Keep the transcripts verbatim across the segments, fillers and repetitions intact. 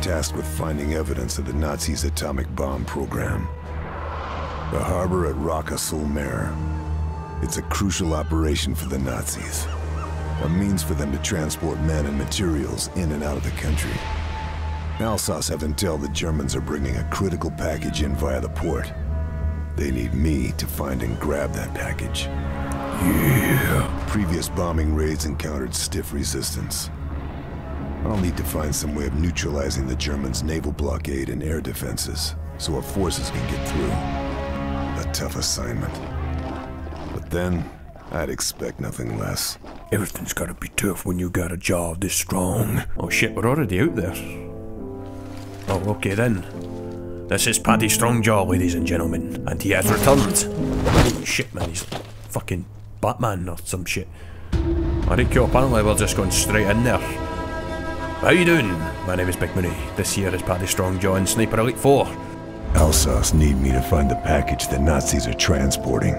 tasked with finding evidence of the Nazis' atomic bomb program. The harbor at Roccasecca Mare. It's a crucial operation for the Nazis. A means for them to transport men and materials in and out of the country. Alsace have intel the Germans are bringing a critical package in via the port. They need me to find and grab that package. Yeah. Previous bombing raids encountered stiff resistance. I'll need to find some way of neutralizing the Germans' naval blockade and air defenses, so our forces can get through. A tough assignment. But then, I'd expect nothing less. Everything's gotta be tough when you got a job this strong. Oh shit, we're already out there. Oh, okay then. This is Paddy Strongjaw, ladies and gentlemen, and he has returned. Oh shit, man, he's fucking Batman or some shit. I think apparently we're just going straight in there. How you doing? My name is Big Mooney. This here is Paddy Strongjaw in Sniper Elite four. Alsace need me to find the package the Nazis are transporting.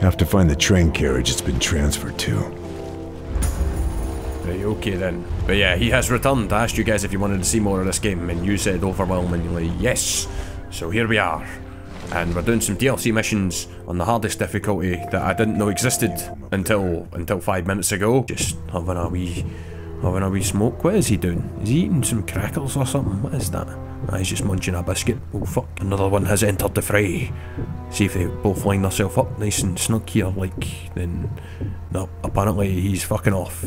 Have to find the train carriage it's been transferred to. Right, okay then. But yeah, he has returned. I asked you guys if you wanted to see more of this game, and you said overwhelmingly yes. So here we are. And we're doing some D L C missions on the hardest difficulty that I didn't know existed until until five minutes ago. Just having a wee having a wee smoke. What is he doing? Is he eating some crackers or something? What is that? Ah, he's just munching a biscuit. Oh fuck, another one has entered the fray. See if they both line themselves up nice and snug here, like, then... No, apparently he's fucking off.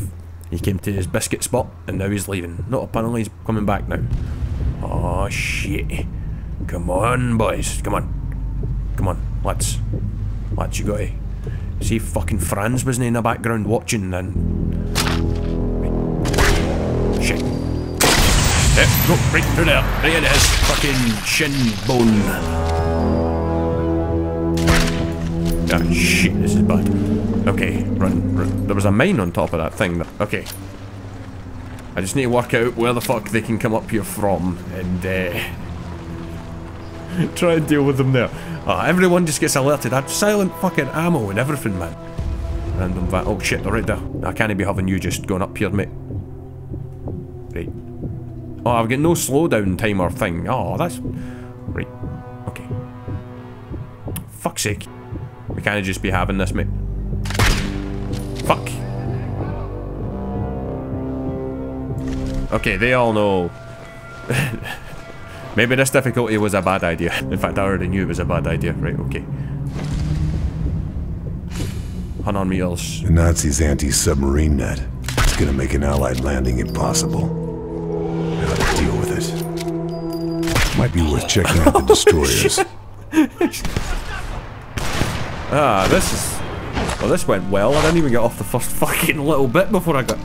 He came to his biscuit spot, and now he's leaving. No, apparently he's coming back now. Oh shit. Come on, boys, come on. Come on, lads. Lads, you gotta... See, fucking Franz wasn't in the background watching, then... Shit. Yep, go right through there. Right into his fucking shin bone. Ah, oh, shit, this is bad. Okay, run, run. There was a mine on top of that thing. Okay. I just need to work out where the fuck they can come up here from and uh, try and deal with them there. Oh, everyone just gets alerted. That's silent fucking ammo and everything, man. Random va- Oh shit, they're right there. I can't be having you just going up here, mate. Right. Oh, I've got no slowdown timer thing. Oh, that's... Right. Okay. Fuck's sake. We can't just be having this, mate. Fuck. Okay, they all know. Maybe this difficulty was a bad idea. In fact, I already knew it was a bad idea. Right, okay. one hundred meters. The Nazis' anti-submarine net. It's gonna make an Allied landing impossible. Deal with it. Might be worth checking out the destroyers. Ah, this is... Well, this went well. I didn't even get off the first fucking little bit before I got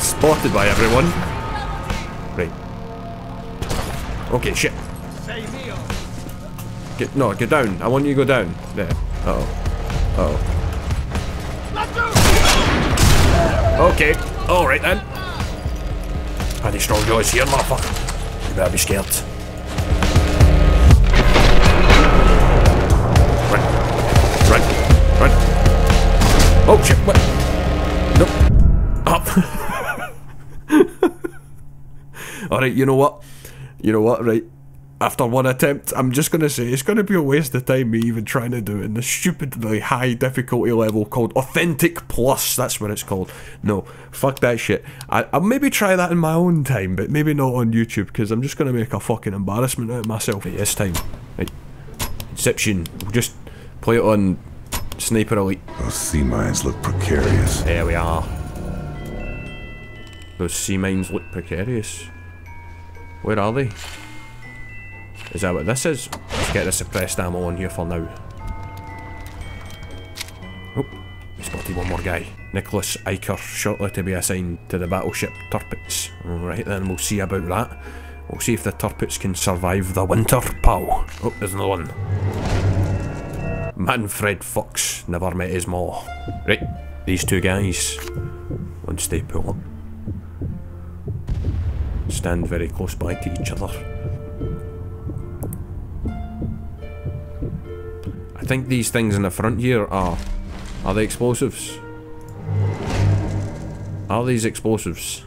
spotted by everyone. Right. Okay, shit. Get, no, get down. I want you to go down. There. Uh-oh. Uh-oh. Okay. Alright then. Paddy Strongjaw is here, motherfucker. You better be scared. Run. Run. Run. Oh shit, what? Nope. Up. Alright, you know what? You know what, right? After one attempt, I'm just gonna say it's gonna be a waste of time me even trying to do it in the stupidly high difficulty level called Authentic Plus, that's what it's called. No, fuck that shit. I, I'll maybe try that in my own time, but maybe not on YouTube, because I'm just gonna make a fucking embarrassment out of myself at this time. Right. Inception. We'll just play it on Sniper Elite. Those sea mines look precarious. There we are. Those sea mines look precarious. Where are they? Is that what this is? Let's get the suppressed ammo on here for now. Oh, we spotted one more guy. Nicholas Eicher, shortly to be assigned to the battleship Tirpitz. Alright then, we'll see about that. We'll see if the Tirpitz can survive the winter, pal. Oh, there's another one. Manfred Fox, never met his maw. Right, these two guys. Once they pull up. Stand very close by to each other. I think these things in the front here are... Are they explosives? Are these explosives?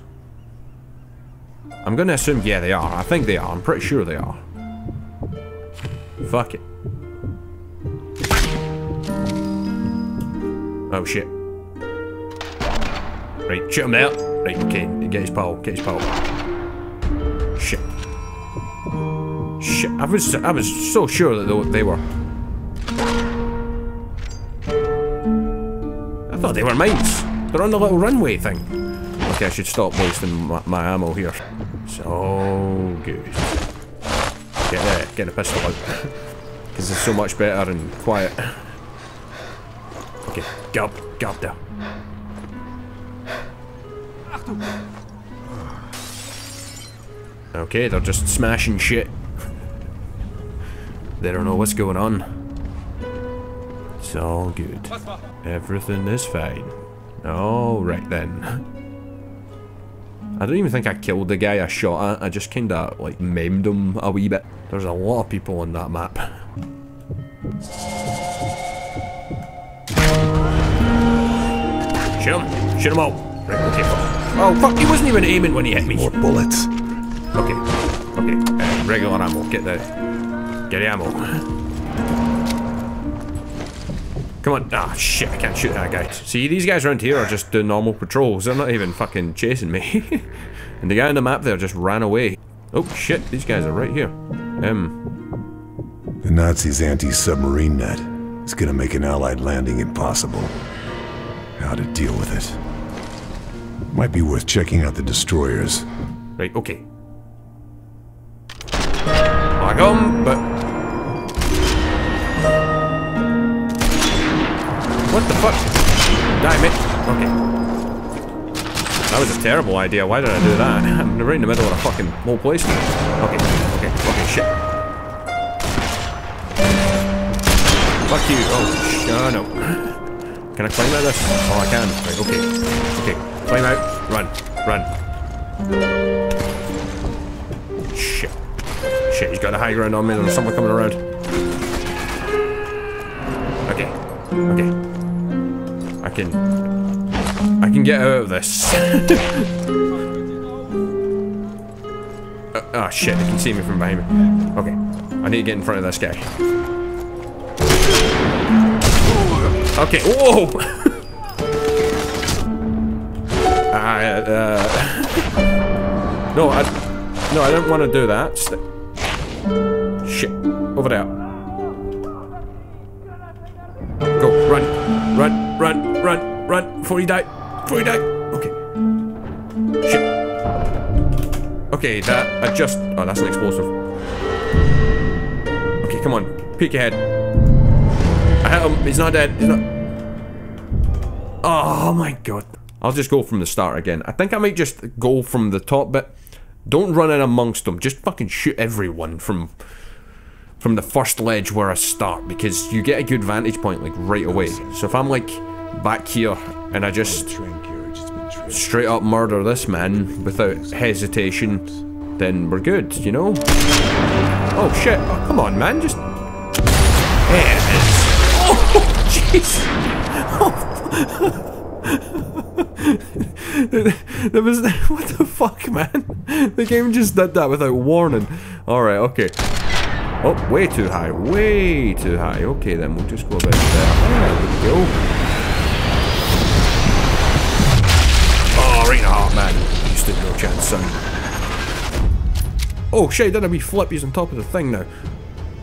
I'm gonna assume, yeah, they are. I think they are. I'm pretty sure they are. Fuck it. Oh, shit. Right, shoot him there. Right, okay. Get his pal. Get his pal. Shit. Shit. I was, I was so sure that they were... I thought they were mines. They're on the little runway thing. Okay, I should stop wasting my, my ammo here. So good. Get there. Get the pistol out. Because it's so much better and quiet. Okay, get up. Get up there. Okay, they're just smashing shit. They don't know what's going on. It's all good. Everything is fine. Alright then. I don't even think I killed the guy I shot at. I just kinda like memed him a wee bit. There's a lot of people on that map. Shoot him. Shoot him all. Right, okay, fuck. Oh fuck, he wasn't even aiming when he hit me. More bullets. Okay, okay, uh, regular ammo, get the... Get the ammo. Come on, ah shit, I can't shoot that guy. See, these guys around here are just doing normal patrols, they're not even fucking chasing me. And the guy on the map there just ran away. Oh shit, these guys are right here. Um... The Nazis' anti-submarine net is gonna make an Allied landing impossible. How to deal with it. Might be worth checking out the destroyers. Right, okay. I got him, but... What the fuck? Die, mate. Okay. That was a terrible idea. Why did I do that? I'm right in the middle of a fucking whole place now. Okay, okay, okay, shit. Fuck you. Oh, sh- oh, no. Can I climb out of this? Oh, I can. Right, okay. Okay. Climb out. Run. Run. Shit. Shit, he's got the high ground on me. There's someone coming around. Okay. Okay. I can... I can get out of this. uh, oh, shit. They can see me from behind me. Okay. I need to get in front of this guy. Okay. Whoa! I, uh, no, I, no, I don't want to do that. St Shit, over there. Go, run, run, run, run, run, before you die, before you die. Okay. Shit. Okay, that, I just, oh, that's an explosive. Okay, come on, peek your head. I hit him, he's not dead, he's not. Oh my god. I'll just go from the start again. I think I might just go from the top bit. Don't run in amongst them. Just fucking shoot everyone from from the first ledge where I start, because you get a good vantage point like right away. So if I'm like back here and I just straight up murder this man without hesitation, then we're good, you know? Oh shit. Oh, come on, man. Just... There it is. Oh, jeez. Oh. There was... What the fuck, man? The game just did that without warning. Alright, okay. Oh, way too high. Way too high. Okay, then. We'll just go a bit better. There we go. Oh, right in the heart, man. You stood no chance, son. Oh, shit. Done a wee flip. He's on top of the thing now.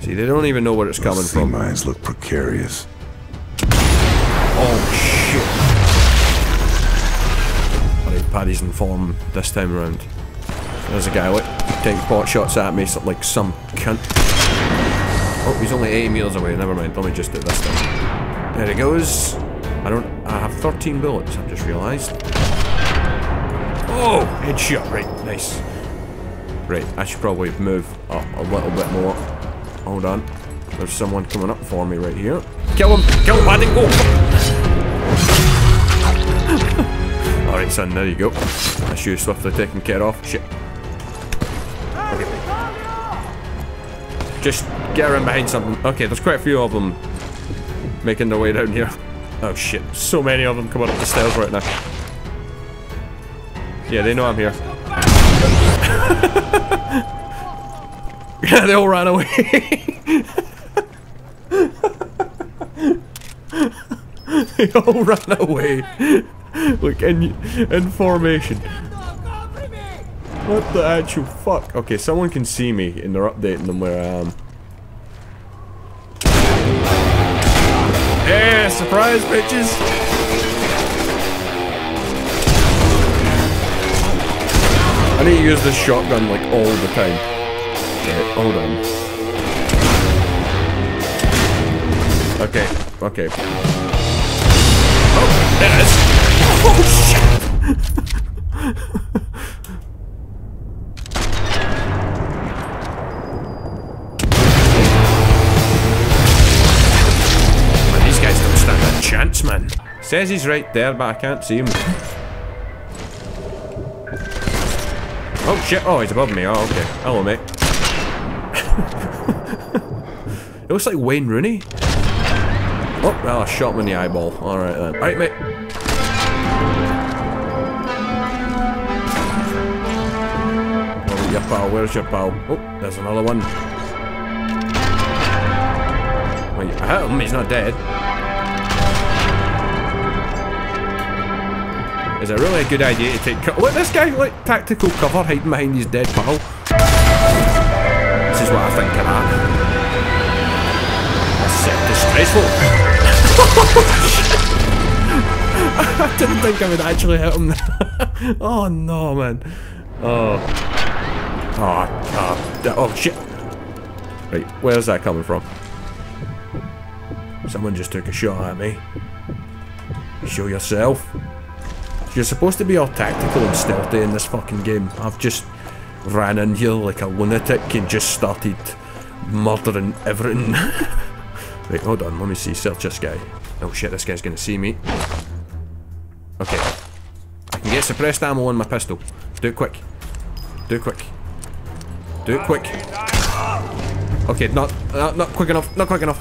See, they don't even know where it's coming from. Those sea mines look precarious. Oh, shit. Paddy's in form this time around. There's a guy, look, taking pot shots at me like some cunt. Oh, he's only eighty meters away, never mind, let me just do this thing. There he goes. I don't, I have thirteen bullets, I've just realised. Oh, headshot, right, nice. Right, I should probably move up a little bit more. Hold on, there's someone coming up for me right here. Kill him, kill him, Paddy, go! Alright son, there you go. My shoe's swiftly taken care of. Shit. Okay. Just get around behind something. Okay, there's quite a few of them making their way down here. Oh shit, so many of them coming up the stairs right now. Yeah, they know I'm here. They'll run away. They all run away. Look, in, in formation. What the actual fuck? Okay, someone can see me and they're updating them where I am. Yeah, surprise, bitches! I need to use this shotgun like all the time. Okay, hold on. Okay, okay. Oh, there it is! Oh shit! Man, these guys don't stand a chance, man. Says he's right there, but I can't see him. Oh shit, oh he's above me, oh okay. Hello mate. It looks like Wayne Rooney. Oh, well I shot him in the eyeball. Alright then. Alright mate. Where's your pal? Where's your pal? Oh, there's another one. Well, I hit him, he's not dead. Is it really a good idea to take cover? Look, this guy, like, tactical cover, hiding behind his dead pal. This is what I think of that. That's so disgraceful. I didn't think I would actually hit him there. Oh no, man. Oh. Oh, oh. Oh, shit. Right, where's that coming from? Someone just took a shot at me. Show yourself. You're supposed to be all tactical and stealthy in this fucking game. I've just ran in here like a lunatic and just started murdering everything. Wait, hold on, let me see, search this guy. Oh shit, this guy's gonna see me. Okay. I can get suppressed ammo on my pistol. Do it quick. Do it quick. Do it quick. Okay, not, not, not quick enough, not quick enough.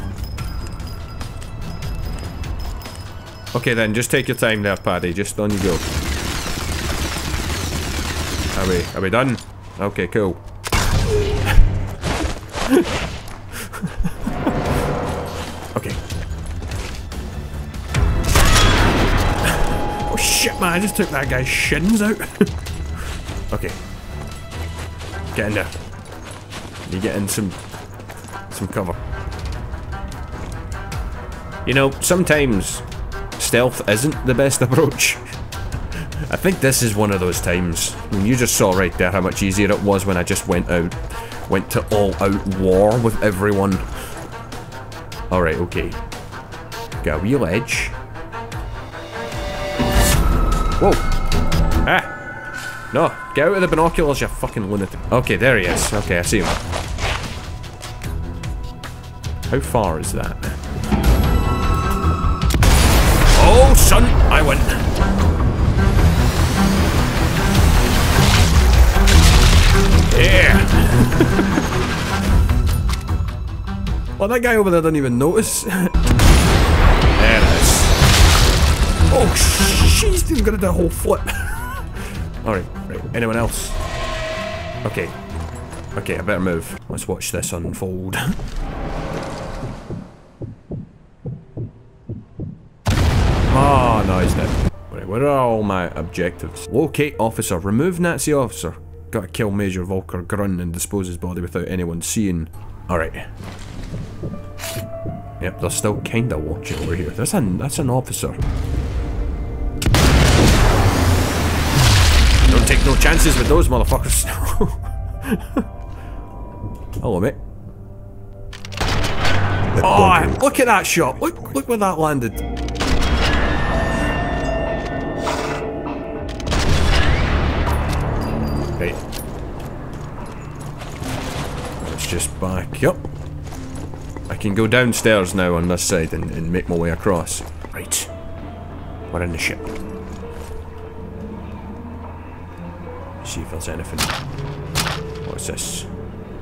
Okay then, just take your time there, Paddy. Just on you go. Are we, are we done? Okay, cool. Okay. Oh shit, man, I just took that guy's shins out. Okay. Get in there. You get in some, some cover. You know, sometimes stealth isn't the best approach. I think this is one of those times. I mean, you just saw right there how much easier it was when I just went out, went to all-out war with everyone. Alright, okay. Got a wee ledge. Whoa! Ah! No, get out of the binoculars, you fucking lunatic. Okay, there he is. Okay, I see him. How far is that? Oh, son, I win. Yeah. Well, that guy over there didn't even notice. There it is. Oh, she's even gonna do a whole flip. All right, right. Anyone else? Okay. Okay, I better move. Let's watch this unfold. Oh, no, he's dead. Right, where are all my objectives? Locate officer. Remove Nazi officer. Gotta kill Major Volker Grun and dispose his body without anyone seeing. Alright. Yep, they're still kinda watching over here. That's an, that's an officer. Don't take no chances with those motherfuckers. Hello, mate. Oh, look at that shot. Look, look where that landed. Right. Let's just back up. I can go downstairs now on this side and, and make my way across. Right. We're in the ship. See if there's anything. What's this?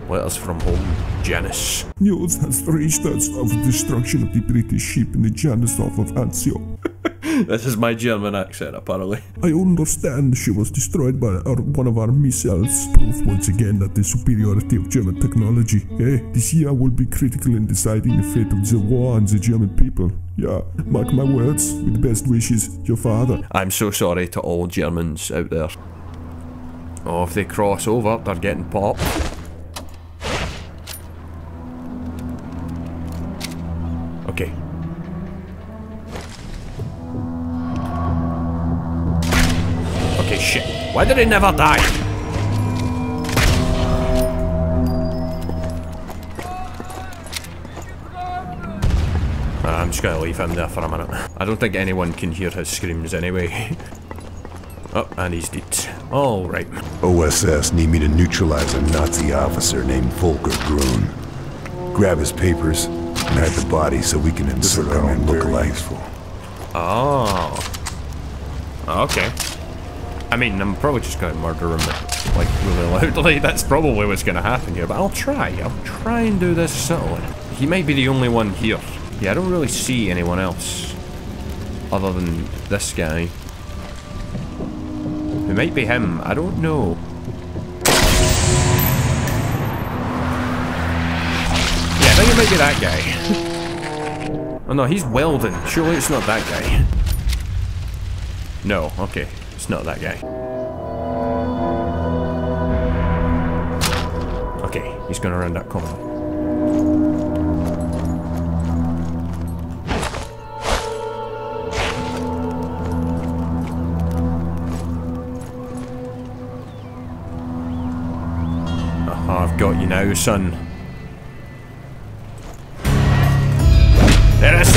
Letters from home. Janus. News has reached us of destruction of the British ship in the Janus off of Anzio. This is my German accent, apparently. I understand she was destroyed by our, one of our missiles. Proof once again that the superiority of German technology. Eh? This year will be critical in deciding the fate of the war and the German people. Yeah, mark my words. With best wishes, your father. I'm so sorry to all Germans out there. Oh, if they cross over, they're getting popped. Okay. Okay, shit. Why did I never die? Ah, I'm just gonna leave him there for a minute. I don't think anyone can hear his screams anyway. Oh, and he's dead. Alright. O S S need me to neutralize a Nazi officer named Volker Grun. Grab his papers and hide the body so we can insert our own lookalikes. Oh. Okay. I mean, I'm probably just gonna murder him, like, really loudly. That's probably what's gonna happen here, but I'll try. I'll try and do this subtly. He might be the only one here. Yeah, I don't really see anyone else other than this guy. It might be him, I don't know. Yeah, I think it might be that guy. Oh no, he's welding. Surely it's not that guy. No, okay. It's not that guy. Okay, he's gonna run that corner. I've got you now, son. There it is!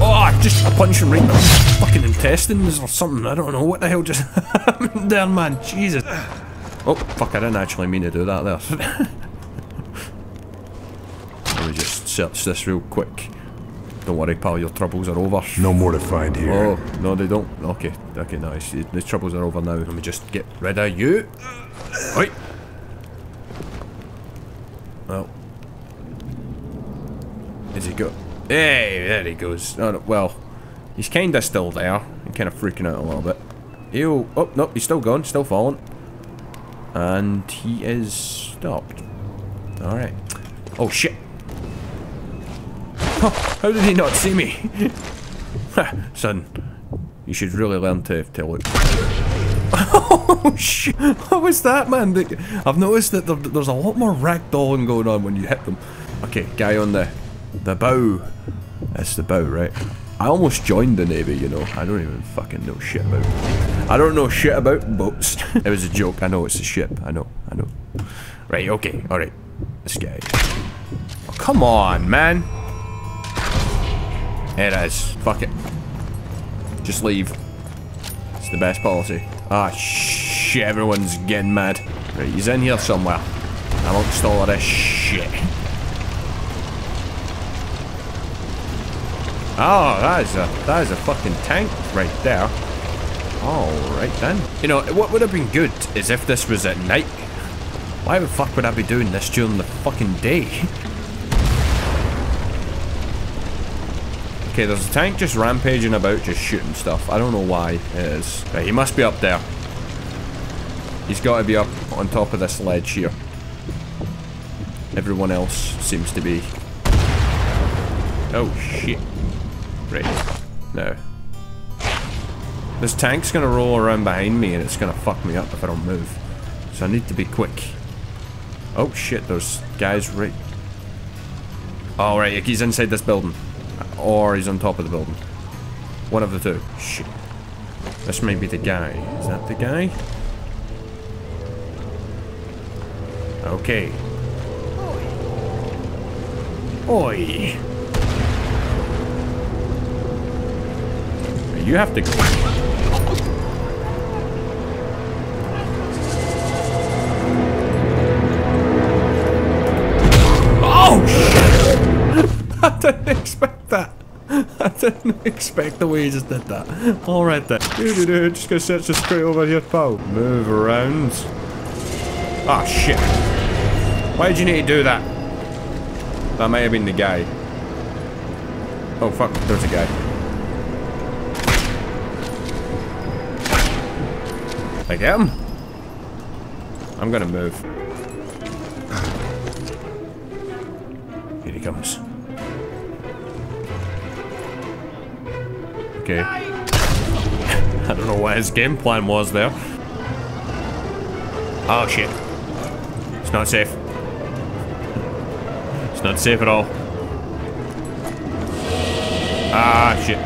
Oh, I just punched him right in the fucking intestines or something. I don't know what the hell just happened there, man. Jesus. Oh, fuck, I didn't actually mean to do that there. Let me just search this real quick. Don't worry, pal, your troubles are over. No more to find here. Oh, no, they don't. Okay, okay, nice. The troubles are over now. Let me just get rid of you. Oi! Well, is he go? Hey, there he goes. Oh, no, well, he's kind of still there. I'm kind of freaking out a little bit. Ew. Oh, no, he's still going, still falling. And he is stopped. Alright. Oh, shit. Oh, how did he not see me? Son, you should really learn to, to look. Oh shit! What was that, man? I've noticed that there, there's a lot more ragdolling going on when you hit them. Okay, guy on the the bow. That's the bow, right? I almost joined the Navy, you know. I don't even fucking know shit about. I don't know shit about boats. It was a joke. I know it's a ship. I know. I know. Right. Okay. All right. This guy. Oh, come on, man. There it is. Fuck it. Just leave. It's the best policy. Ah, shit, everyone's getting mad. Right, he's in here somewhere. Amongst all of this shit. Oh, that is a, that is a fucking tank right there. Alright then. You know, what would have been good is if this was at night. Why the fuck would I be doing this during the fucking day? Okay, there's a tank just rampaging about, just shooting stuff. I don't know why it is. Right, he must be up there. He's got to be up on top of this ledge here. Everyone else seems to be... Oh, shit. Right. No. This tank's going to roll around behind me and it's going to fuck me up if I don't move. So I need to be quick. Oh, shit, there's guys right... Oh, right, he's inside this building. Or he's on top of the building. One of the two. Shit. This may be the guy. Is that the guy? Okay. Oi. Oi. You have to go. Oh, shit! I didn't expect that. I didn't expect the way he just did that. Alright then. Doo-doo-doo, just gonna search this crate over here, pal. Move around. Ah, oh, shit. Why did you need to do that? That might have been the guy. Oh, fuck. There's a guy. Again? I'm gonna move. Here he comes. Okay. I don't know what his game plan was there. Oh shit. It's not safe. It's not safe at all. Ah shit.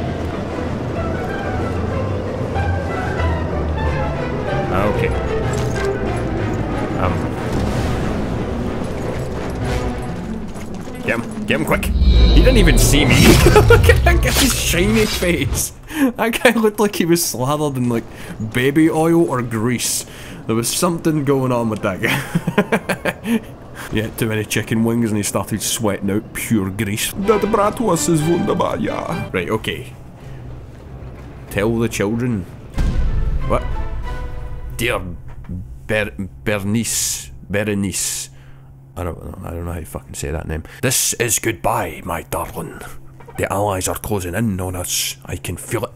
Okay. Um. Get him. Get him quick. He didn't even see me. Look at that guy's shiny face. That guy looked like he was slathered in like baby oil or grease. There was something going on with that guy. Yeah, too many chicken wings and he started sweating out pure grease. That bratwurst is wunderbar, yeah. Right, okay. Tell the children. What? Dear Ber- Berenice, Berenice. I don't know, I don't know how you fucking say that name. This is goodbye, my darling. The Allies are closing in on us. I can feel it.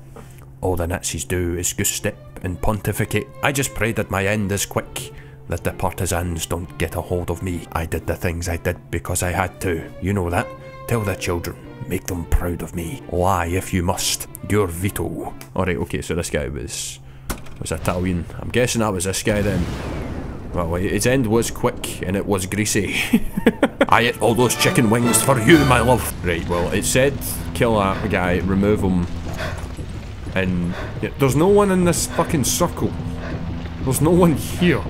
All the Nazis do is goose step and pontificate. I just pray that my end is quick, that the partisans don't get a hold of me. I did the things I did because I had to. You know that. Tell the children. Make them proud of me. Lie if you must. Your veto. Alright, okay, so this guy was... was Italian. I'm guessing that was this guy then. Well, its end was quick and it was greasy. I ate all those chicken wings for you, my love. Right, well, it said kill that guy, remove him. And... yeah, there's no one in this fucking circle. There's no one here.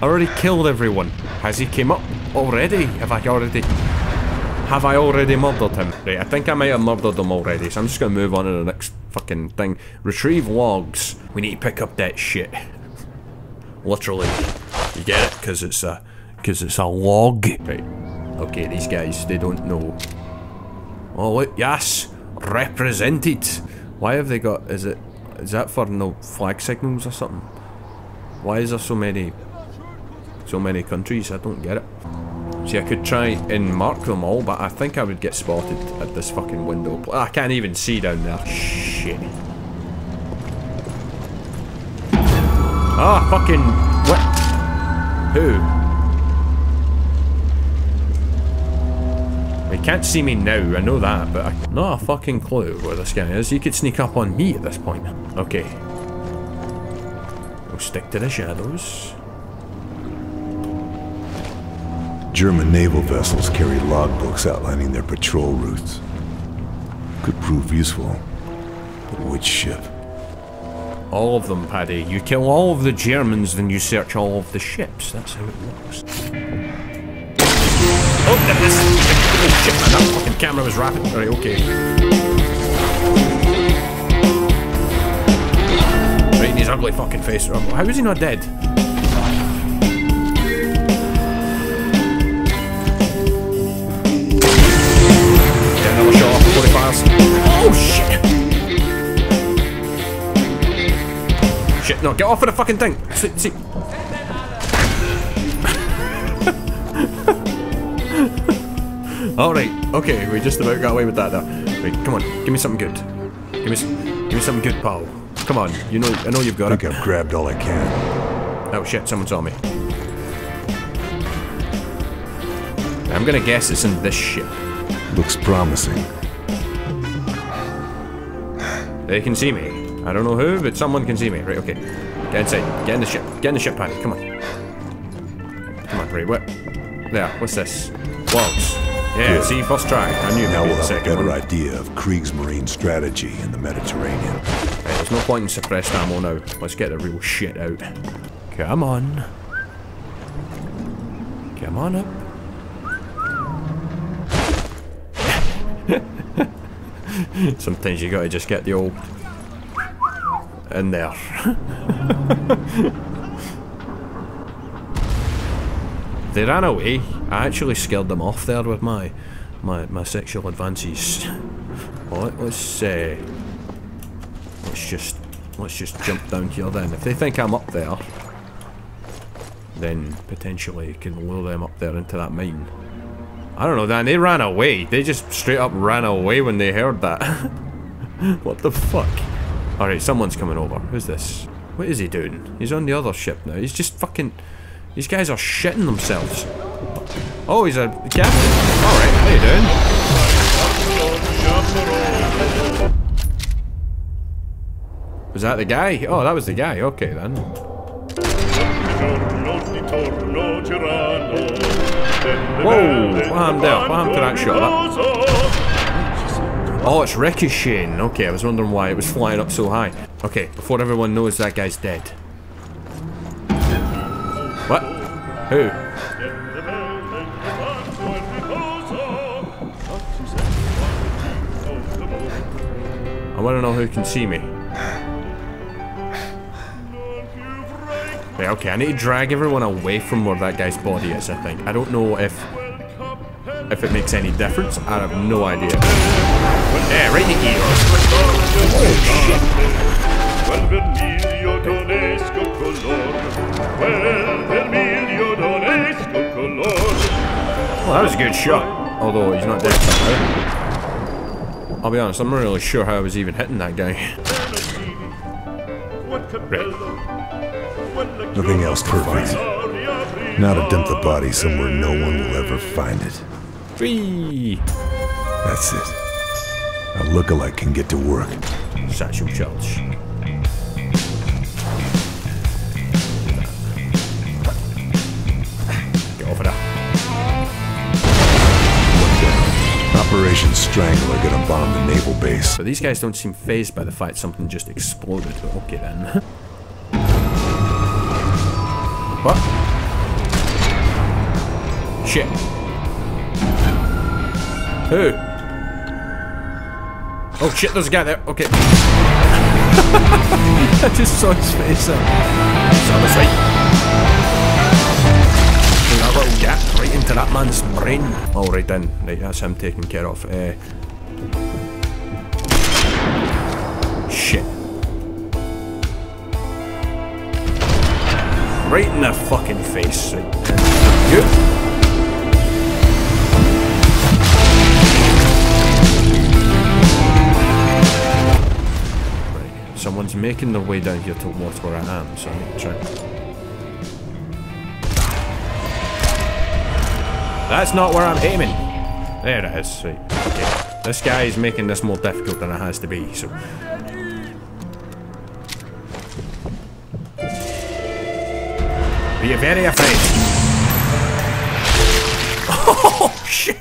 I already killed everyone. Has he came up already? Have I already... have I already murdered him? Right, I think I might have murdered him already, so I'm just gonna move on to the next fucking thing. Retrieve logs. We need to pick up that shit. Literally. You get it? Because it's a... because it's a log. Right. Okay, these guys, they don't know. Oh, look, yes! Represented! Why have they got... is it... is that for no flag signals or something? Why is there so many... so many countries? I don't get it. See, I could try and mark them all, but I think I would get spotted at this fucking window. I can't even see down there. Shit. Ah, fucking... what? Who? He can't see me now, I know that, but I... not a fucking clue where this guy is. He could sneak up on me at this point. Okay. We'll stick to the shadows. German naval vessels carry logbooks outlining their patrol routes. Could prove useful, but which ship? All of them, Paddy. You kill all of the Germans, then you search all of the ships. That's how it works. Oh, there it is! Oh, shit, man, that fucking camera was rapid. Alright, okay. Right in his ugly fucking face. How is he not dead? Oh shit! Shit, no, get off of the fucking thing! See, see. Alright, okay, we just about got away with that there. Right, come on, give me something good. Give me some, give me something good, pal. Come on, you know, I know you've got it. I think I've grabbed all I can. Oh shit, someone saw me. I'm gonna guess it's in this ship. Looks promising. They can see me. I don't know who, but someone can see me. Right, okay. Get inside. Get in the ship. Get in the ship, Paddy. Come on. Come on, right, what? There, what's this? Logs. Yeah, good. See, first try. I knew now we'll have a better one. Idea of Kriegsmarine strategy in the Mediterranean. Right, there's no point in suppressed ammo now. Let's get the real shit out. Come on. Come on up. Sometimes you gotta just get the old in there. They ran away. I actually scared them off there with my my my sexual advances. Well, let's uh, let's just let's just jump down here then. If they think I'm up there, then potentially can lure them up there into that mine. I don't know, Dan, they ran away. They just straight up ran away when they heard that. What the fuck? Alright, someone's coming over. Who's this? What is he doing? He's on the other ship now. He's just fucking... These guys are shitting themselves. Oh, he's a captain. Alright, how you doing? Was that the guy? Oh, that was the guy. Okay, then. Whoa! What happened there? What happened to that shot? That... Oh, it's ricocheting. Okay, I was wondering why it was flying up so high. Okay, before everyone knows, that guy's dead. What? Who? I want to know who can see me. Right, okay, I need to drag everyone away from where that guy's body is, I think. I don't know if... if it makes any difference. I have no idea. Yeah, right in the ear. Oh, well, that was a good shot. Although, he's not dead somehow. I'll be honest, I'm not really sure how I was even hitting that guy. Right. Nothing else perfect. Now to dump the body somewhere no one will ever find it. Whee! That's it. A lookalike can get to work. Satchel charge. Get over that. One down. Operation Strangler gonna bomb the naval base. But these guys don't seem fazed by the fact something just exploded. Okay then. What? Shit. Who? Oh shit, there's a guy there. Okay. I just saw his face there. It's on the side. That little gap right into that man's brain. Alright then. Right, that's him taken care of. Uh, shit. Right in the fucking face. Right. Good. Someone's making their way down here towards where I am, so I need to try. That's not where I'm aiming! There it is, right. Okay. This guy is making this more difficult than it has to be, so... Be very afraid! Oh, shit!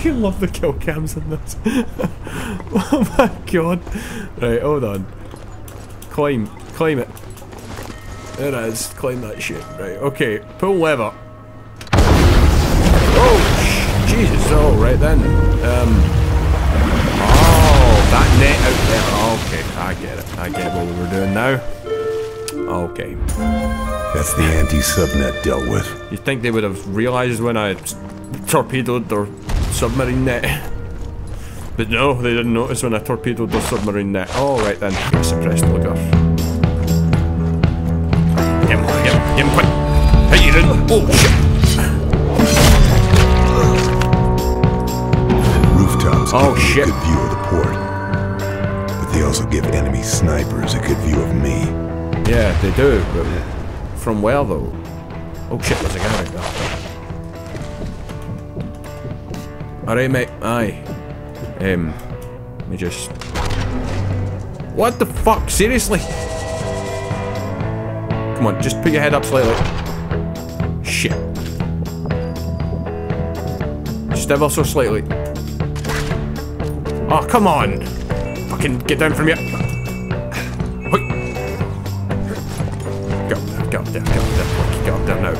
I love the kill cams in this. Oh my god. Right, hold on. Climb. Climb it. There it is. Climb that shit. Right, okay. Pull lever. Oh, sh Jesus. Oh, right then. Um. Oh, that net out there. Okay, I get it. I get what we were doing now. Okay. That's the anti-subnet dealt with. You'd think they would have realised when I torpedoed their... submarine net. But no, they didn't notice when I torpedoed the submarine net. Alright then. Suppressed looker. Get him, get him, get him quick! Hey, you didn't! Oh shit! Rooftops give oh, shit. a good view of the port. But they also give enemy snipers a good view of me. Yeah, they do, but from where though? Oh shit, there's a guy right there. Alright mate, aye. Um, let me just... What the fuck? Seriously? Come on, just put your head up slightly. Shit. Just ever so slightly. Oh, come on! Fucking get down from here. Go up there, go up there, go up there, go up there now.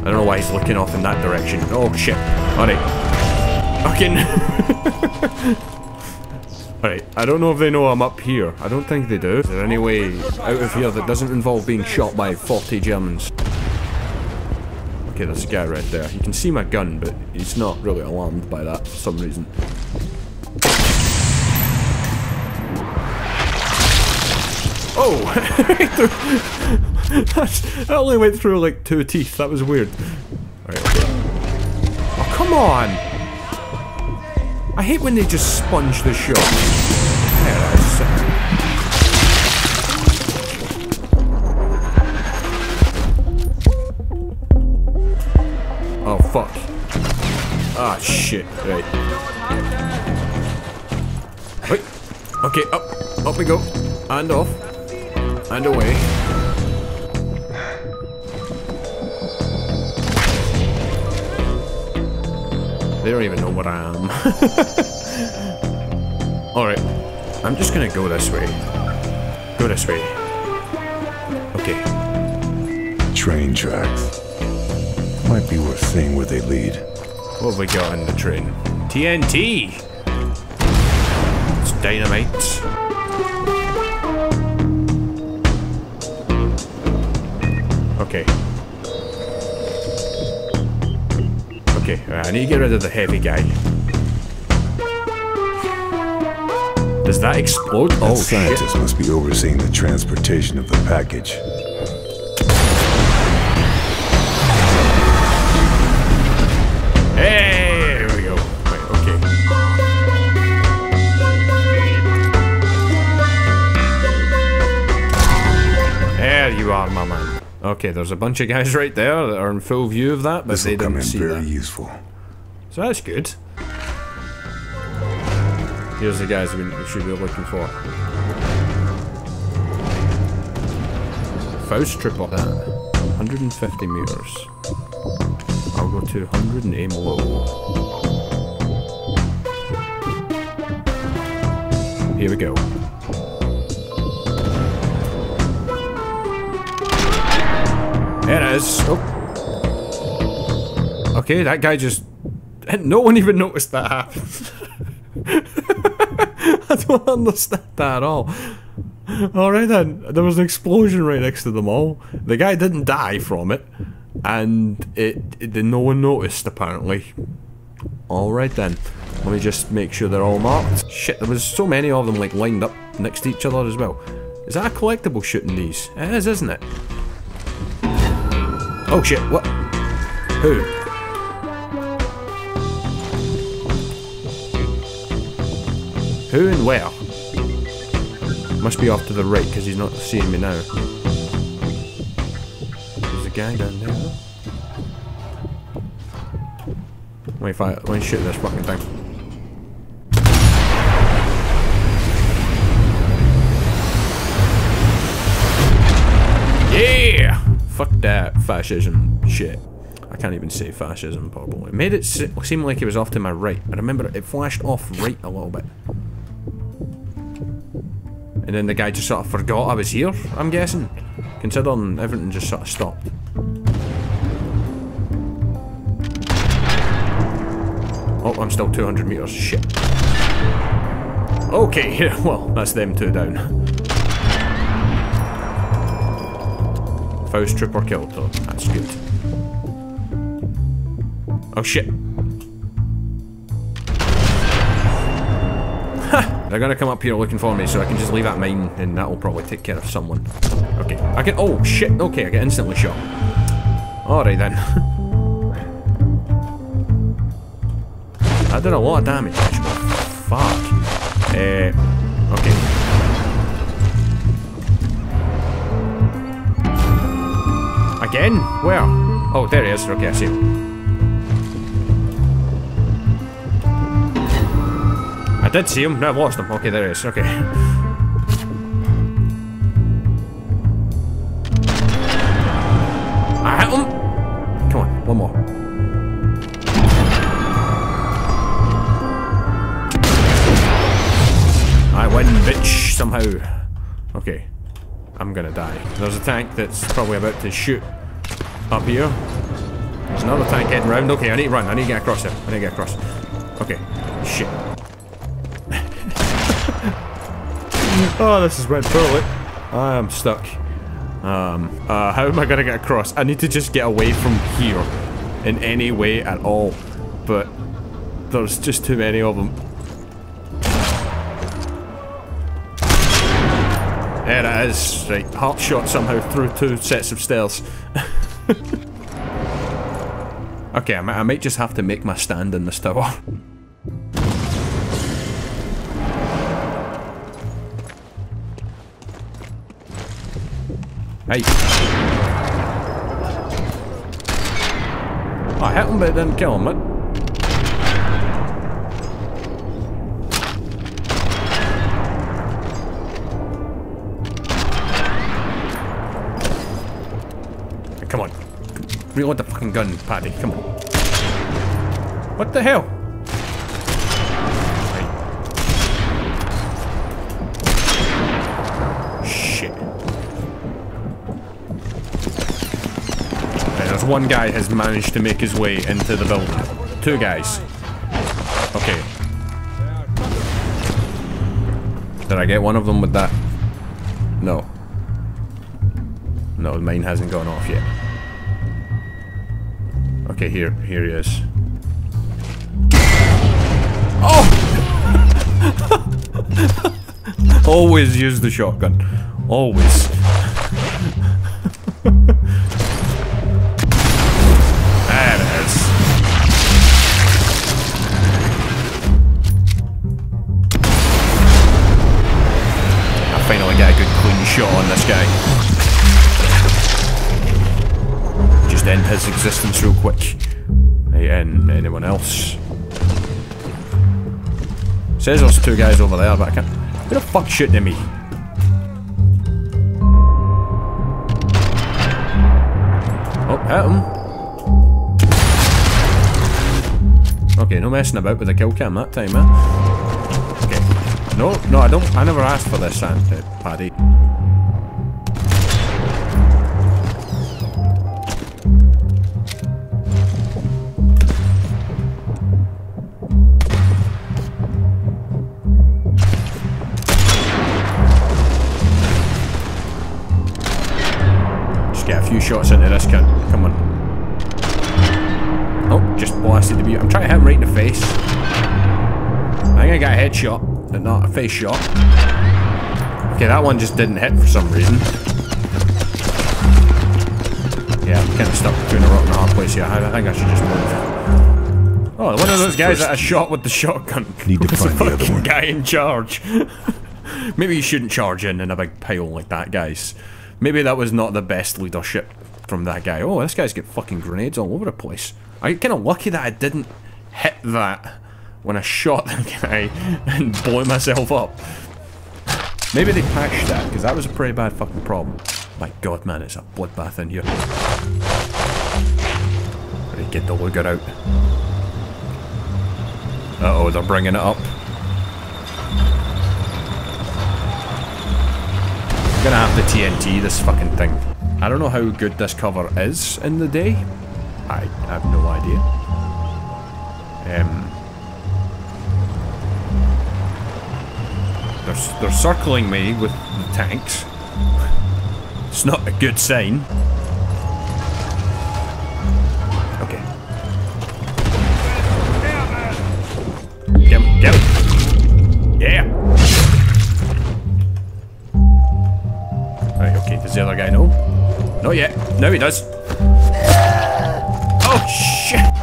I don't know why he's looking off in that direction. Oh shit. Alright. Fucking. Alright, I don't know if they know I'm up here. I don't think they do. Is there any way out of here that doesn't involve being shot by forty Germans? Okay, there's a guy right there. You can see my gun, but he's not really alarmed by that for some reason. Oh! That's, that only went through like two teeth. That was weird. Alright, okay. Oh, Come on! I hate when they just sponge the shot. Hello, sir. Oh, fuck. Ah, shit. Right. Wait. Okay, up. Up we go. And off. And away. They don't even know what I am. Alright. I'm just gonna go this way. Go this way. Okay. Train tracks. Might be worth seeing where they lead. What have we got in the train? T N T! It's dynamite. Okay. Okay, right, I need to get rid of the heavy guy. Does that explode? That oh, scientist shit. Must be overseeing the transportation of the package. Hey, here we go. Right, okay. There you are, my man. Okay, there's a bunch of guys right there that are in full view of that, but they didn't see that. This will come in very useful. So that's good. Here's the guys we should be looking for. Faust triple that. one hundred fifty meters. I'll go to one hundred and aim low. Here we go. There it is. Oh. Okay, that guy just... No one even noticed that happen. I don't understand that at all. Alright then, there was an explosion right next to them all. The guy didn't die from it. And it, it no one noticed, apparently. Alright then. Let me just make sure they're all marked. Shit, there was so many of them like lined up next to each other as well. Is that a collectible shooting these? It is, isn't it? Oh shit, what? Who? Who and where? Must be off to the right because he's not seeing me now. There's a guy down there. Wait, if I, let me shoot this fucking thing. Yeah! Fuck that fascism shit. I can't even say fascism probably. It made it seem like it was off to my right. I remember it flashed off right a little bit. And then the guy just sort of forgot I was here, I'm guessing. Considering everything just sort of stopped. Oh, I'm still two hundred meters. Shit. Okay, well, that's them two down. Faust Trooper killed though, that's good. Oh shit. Ha! They're gonna come up here looking for me, so I can just leave that mine and that'll probably take care of someone. Okay, I can- oh shit, okay, I get instantly shot. Alright then. That did a lot of damage, but fuck. Eh, uh, okay. Again? Where? Oh, there he is. Okay, I see him. I did see him. No, I've lost him. Okay, there he is. Okay. I hit him! Come on, one more. I win, bitch, somehow. Okay. I'm gonna die. There's a tank that's probably about to shoot up here. There's another tank heading round. Okay, I need to run. I need to get across there. I need to get across. Okay. Shit. Oh, this is went poorly. I am stuck. Um, uh, how am I gonna get across? I need to just get away from here in any way at all. But there's just too many of them. There it is. Right, heart shot somehow through two sets of stairs. Okay, I might, I might just have to make my stand in this tower. Hey. I hit him, but it didn't kill him. It Reload the fucking gun, Paddy, come on. What the hell? Right. Shit. Right, there's one guy has managed to make his way into the building. Two guys. Okay. Did I get one of them with that? No. No, mine hasn't gone off yet. Okay, here, here he is. Oh! Always use the shotgun. Always. There it is. I finally got a good clean shot on this guy. End his existence real quick. Hey, and anyone else? Says there's two guys over there, but I can't. Who the fuck's shooting at me? Oh, hit him. Okay, no messing about with the kill cam that time, man. Eh? Okay. No, no, I don't. I never asked for this, Santa, Paddy. Shots into this kid. Come on. Oh, just blasted the beauty. I'm trying to hit him right in the face. I think I got a headshot, but not a face shot. Okay, that one just didn't hit for some reason. Yeah, I'm kind of stuck between a rock and a hard place here. I think I should just move. Oh, one of those guys that I shot with the shotgun. Need to find the other one. Guy in charge. Maybe you shouldn't charge in in a big pile like that, guys. Maybe that was not the best leadership from that guy. Oh, this guy's got fucking grenades all over the place. I'm kind of lucky that I didn't hit that when I shot that guy and blew myself up. Maybe they patched that, because that was a pretty bad fucking problem. My god, man, it's a bloodbath in here. Better get the looker out. Uh-oh, they're bringing it up. Gonna have to T N T this fucking thing. I don't know how good this cover is in the day. I have no idea. Um, they're, they're circling me with the tanks. It's not a good sign. Okay. Get him, get him. Yeah! Does the other guy know? Not yet. Now he does. Oh shit!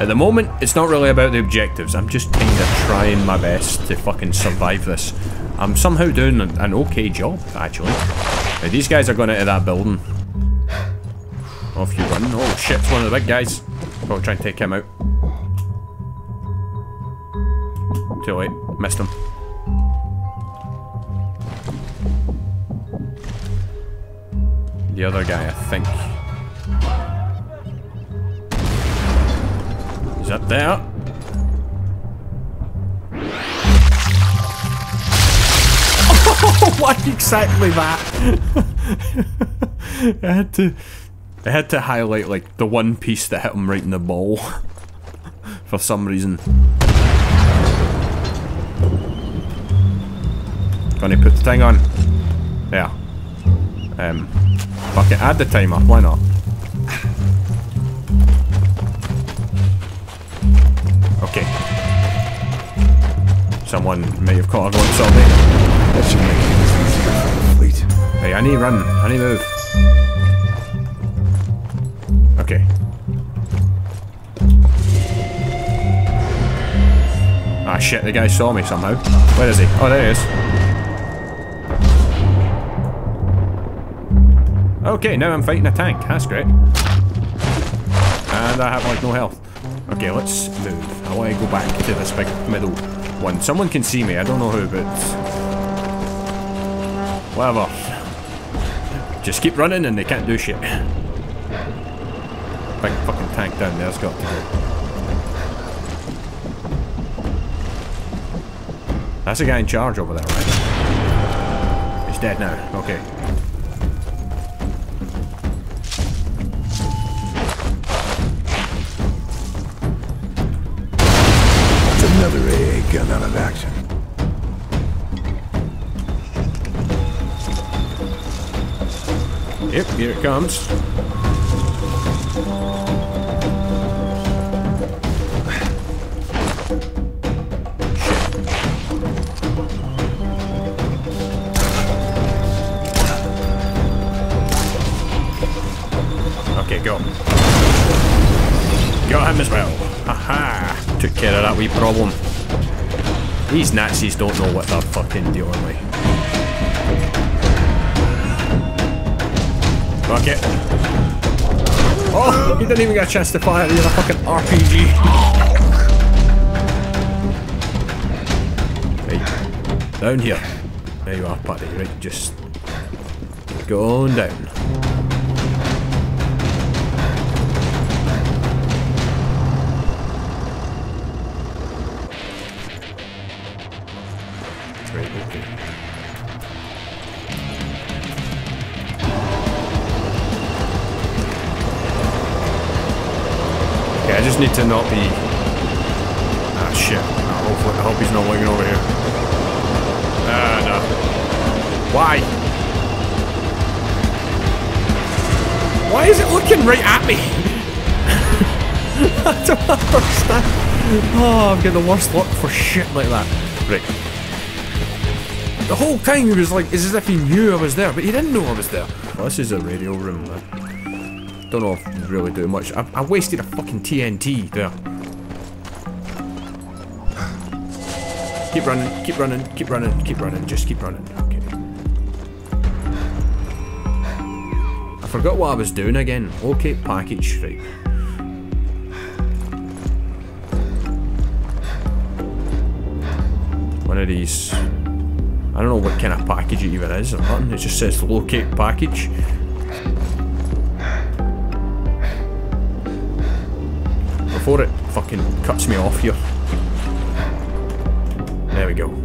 At the moment, it's not really about the objectives. I'm just kind of trying my best to fucking survive this. I'm somehow doing an, an okay job, actually. Now, these guys are going out of that building. Off you run. Oh shit, it's one of the big guys. Probably try and take him out. Too late. Missed him. The other guy, I think. He's up there. Oh, what exactly that? I had to, I had to highlight like the one piece that hit him right in the ball for some reason. Gonna put the thing on. There. Um. Fuck it, add the time up, why not? Okay. Someone may have caught a glimpse of me. That should make things easier for the fleet. Hey, I need to run, I need to move. Okay. Ah shit, the guy saw me somehow. Where is he? Oh, there he is. Okay, now I'm fighting a tank. That's great. And I have like no health. Okay, let's move. I want to go back to this big middle one. Someone can see me, I don't know who, but... whatever. Just keep running and they can't do shit. Big fucking tank down there's got to go. That's a guy in charge over there, right? He's dead now, okay. Another A A gun out of action. Yep, here it comes. Okay, go. Got him as well. Aha! Took care of that wee problem. These Nazis don't know what they're fucking dealing with. Fuck it. Oh! You didn't even get a chance to fire. You're a fucking R P G. Right. Down here. There you are, Paddy. Right, just... go on down. Need to not be. Ah shit! I hope he's not looking over here. Ah no. Why? Why is it looking right at me? I don't understand. Oh, I've got the worst luck for shit like that. Right. The whole time he was like, it's as if he knew I was there, but he didn't know I was there. Well, this is a radio room, man. Don't know if I'm really doing much. I, I wasted a fucking T N T there. Keep running, keep running, keep running, keep running, just keep running. Okay. I forgot what I was doing again. Okay, package, right. One of these. I don't know what kind of package it even is or nothing. It just says locate package. Before it fucking cuts me off here. There we go. Right.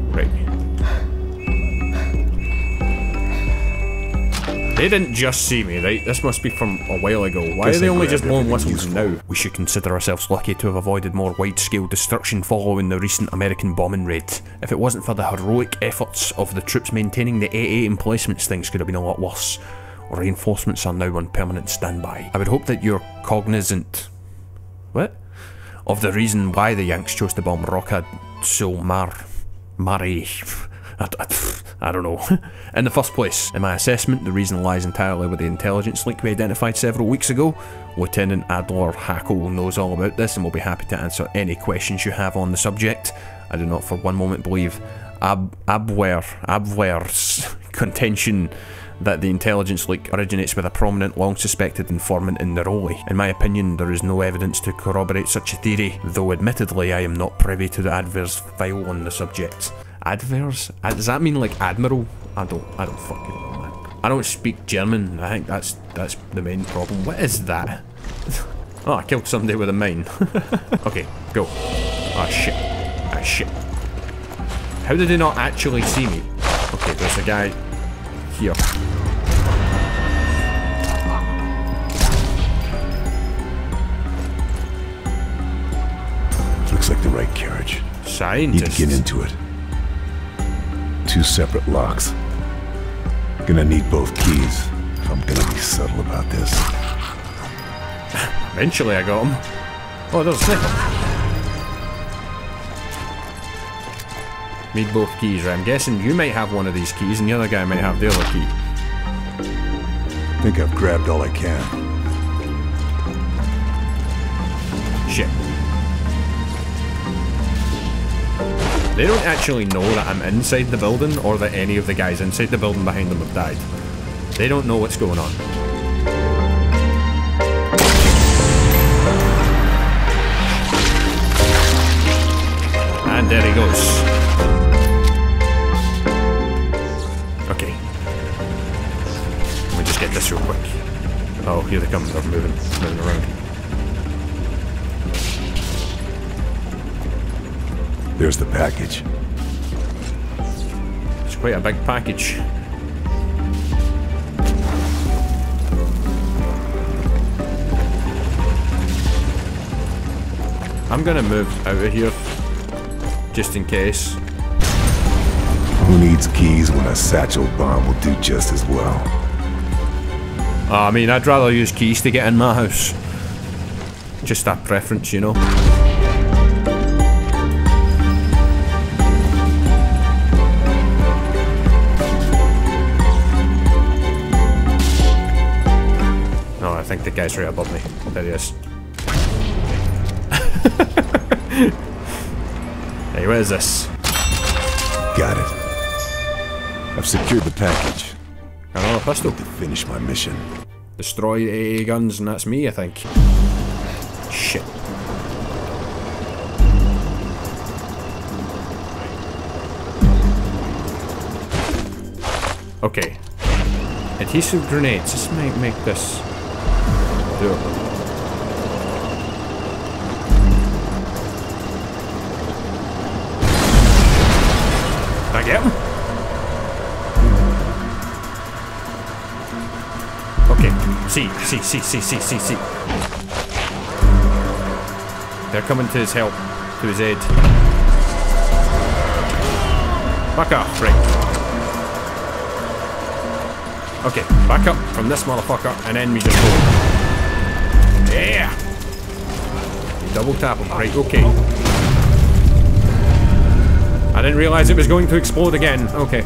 They didn't just see me, right? This must be from a while ago. Why are they only just blowing whistles now? We should consider ourselves lucky to have avoided more wide-scale destruction following the recent American bombing raid. If it wasn't for the heroic efforts of the troops maintaining the A A emplacements, things could have been a lot worse. Reinforcements are now on permanent standby. I would hope that you're cognizant... what? Of the reason why the Yanks chose to bomb Roccasecca Mare, Mare. I, I, I don't know. In the first place, in my assessment, the reason lies entirely with the intelligence link we identified several weeks ago. Lieutenant Adler Hackle knows all about this and will be happy to answer any questions you have on the subject. I do not for one moment believe Ab Abwehr, Abwehr's contention that the intelligence leak originates with a prominent, long-suspected informant in Neroli. In my opinion, there is no evidence to corroborate such a theory, though admittedly I am not privy to the Abwehr's file on the subject. Abwehr's? Does that mean like Admiral? I don't, I don't fucking know, man. I don't speak German, I think that's, that's the main problem. What is that? Oh, I killed somebody with a mine. Okay, go. Ah shit. Ah shit. How did they not actually see me? Okay, there's a guy here. Looks like the right carriage. Scientist. Need to get into it. Two separate locks. Gonna need both keys if I'm gonna be subtle about this. Eventually I got him. Oh, there's a sniper. Need both keys, right? I'm guessing you might have one of these keys and the other guy might have the other key. I think I've grabbed all I can. Shit. They don't actually know that I'm inside the building or that any of the guys inside the building behind them have died. They don't know what's going on. And there he goes. Okay. Let me just get this real quick. Oh, here they come. They're moving, moving around. There's the package. It's quite a big package. I'm gonna move out of here, just in case. Who needs keys when a satchel bomb will do just as well? I mean, I'd rather use keys to get in my house. Just that preference, you know. I think the guy's right above me. There he is. Hey, where is this? Got it. I've secured the package. Another pistol. I need to finish my mission. Destroy A A guns, and that's me, I think. Shit. Okay. Adhesive grenades. This might make this. Did I get him? Okay, see, see, see, see, see, see, see. They're coming to his help, to his aid. Back off, right. Okay, back up from this motherfucker, and then we just go. Yeah! Double tap him. Right, okay. I didn't realise it was going to explode again. Okay.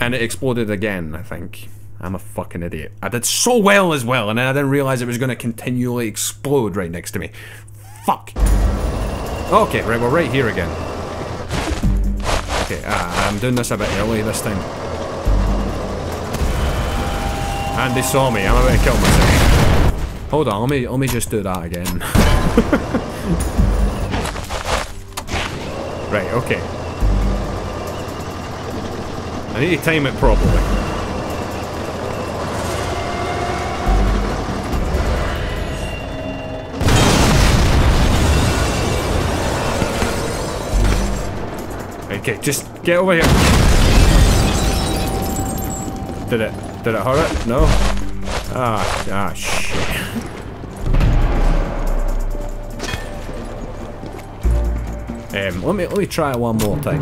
And it exploded again, I think. I'm a fucking idiot. I did so well as well, and then I didn't realise it was going to continually explode right next to me. Fuck! Okay, right, we're right here again. Okay, ah, I'm doing this a bit early this time. And they saw me, I'm about to kill myself. Hold on, let me, let me just do that again. Right, okay. I need to time it properly. Okay, just get over here. Did it. Did it hurt it? No? Ah, ah, shit. Um, let me, let me try it one more time.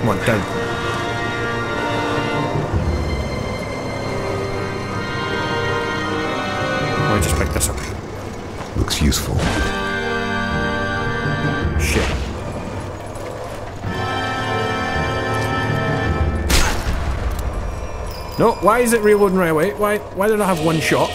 Come on, down. Let me just pick this up. Looks useful. Shit. No, why is it reloading right away? Why why did I have one shot?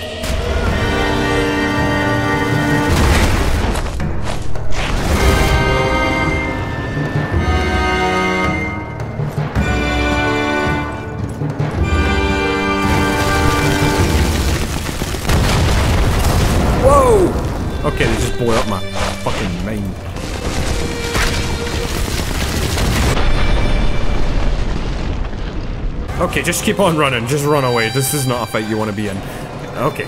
Okay, they just blew up my fucking mind. Okay, just keep on running. Just run away. This is not a fight you want to be in. Okay.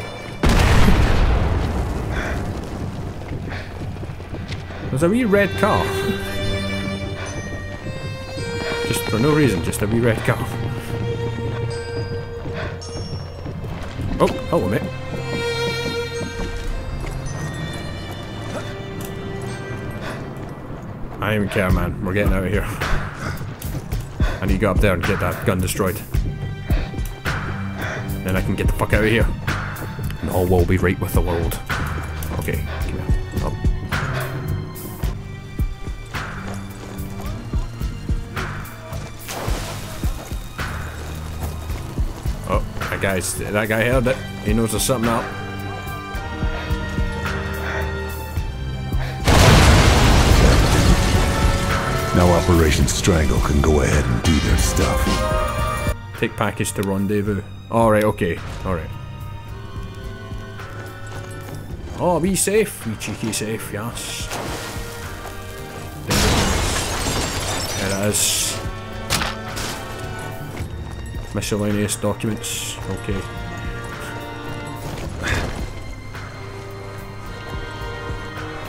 There's a wee red car. Just for no reason, just a wee red car. Oh, hello mate. I don't even care, man. We're getting out of here. I need to go up there and get that gun destroyed. Then I can get the fuck out of here. And all will be right with the world. Okay, come here. Oh. That guy's, that guy held it. He knows there's something up. Now Operation Strangle can go ahead and do their stuff. Take package to rendezvous. Alright, okay. Alright. Oh, we safe. We cheeky safe, yes. There it is. Miscellaneous documents. Okay.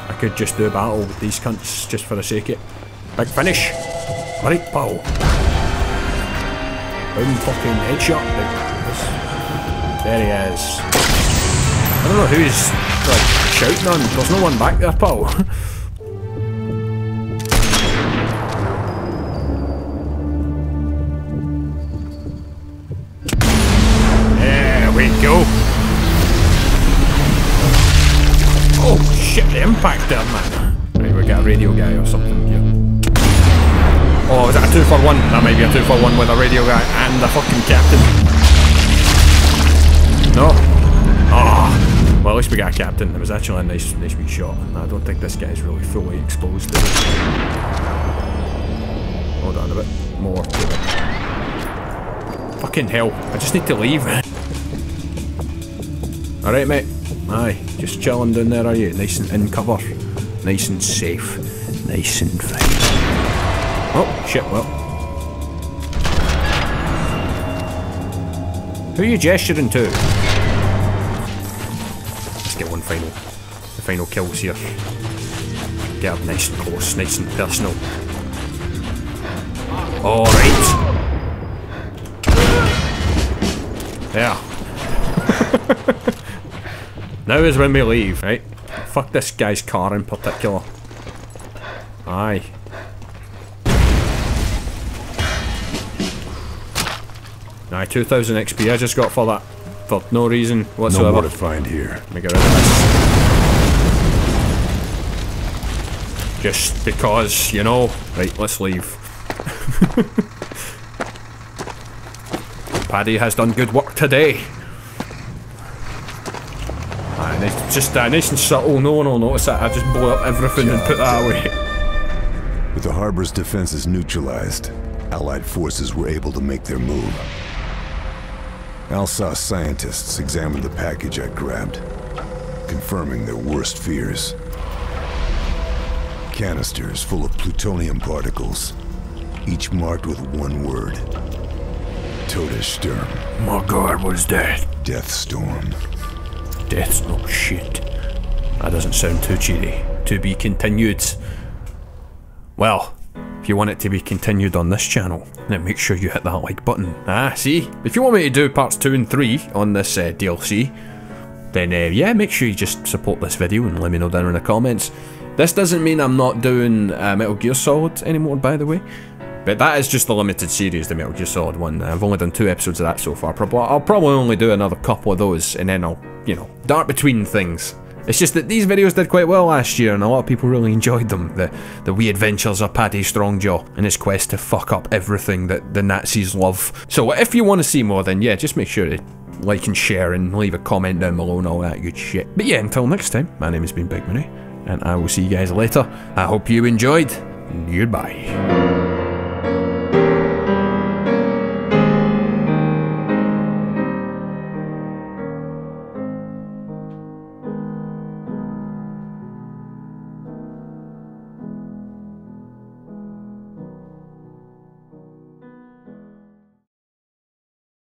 I could just do a battle with these cunts just for the sake of it. Big finish! Right, pal! Boom, fucking headshot! There he is. I don't know who he's like shouting on. There's no one back there, pal. There we go! Oh shit, the impact there, man! Right, we got a radio guy or something here. Oh, is that a two for one? That might be a two for one with a radio guy and the fucking captain. No? Ah, oh. Well, at least we got a captain. It was actually a nice, nice wee shot. I don't think this guy's really fully exposed to this. Hold on a bit. More to it. Fucking hell. I just need to leave. Alright, mate. Aye. Just chilling down there, are you? Nice and in cover. Nice and safe. Nice and fine. Oh, shit, well. Who are you gesturing to? Let's get one final, the final kills here. Get up nice and close, nice and personal. Alright. There. Now is when we leave, right? Fuck this guy's car in particular. Aye. Aye, two thousand X P I just got for that. For no reason whatsoever. No more to find here. Let me get rid of this. Just because, you know. Right, let's leave. Paddy has done good work today. Aye, nice, just uh, nice and subtle. No one will notice that. I just blow up everything and put that away. With the harbor's defenses neutralized, Allied forces were able to make their move. Alsace scientists examined the package I grabbed, confirming their worst fears. Canisters full of plutonium particles, each marked with one word. Totensturm. My god, what is that? Death Storm. Death's not shit. That doesn't sound too cheery. To be continued. Well, if you want it to be continued on this channel, then make sure you hit that like button. Ah, see? If you want me to do parts two and three on this uh, D L C, then uh, yeah, make sure you just support this video and let me know down in the comments. This doesn't mean I'm not doing uh, Metal Gear Solid anymore, by the way. But that is just the limited series, the Metal Gear Solid one. I've only done two episodes of that so far. Probably, I'll probably only do another couple of those, and then I'll, you know, dart between things. It's just that these videos did quite well last year and a lot of people really enjoyed them. The the wee adventures of Paddy Strongjaw in his quest to fuck up everything that the Nazis love. So if you want to see more, then yeah, just make sure to like and share and leave a comment down below and all that good shit. But yeah, until next time, my name has been Big Mooney and I will see you guys later. I hope you enjoyed. Goodbye.